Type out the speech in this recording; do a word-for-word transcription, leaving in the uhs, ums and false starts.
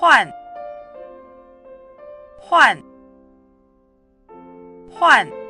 换换换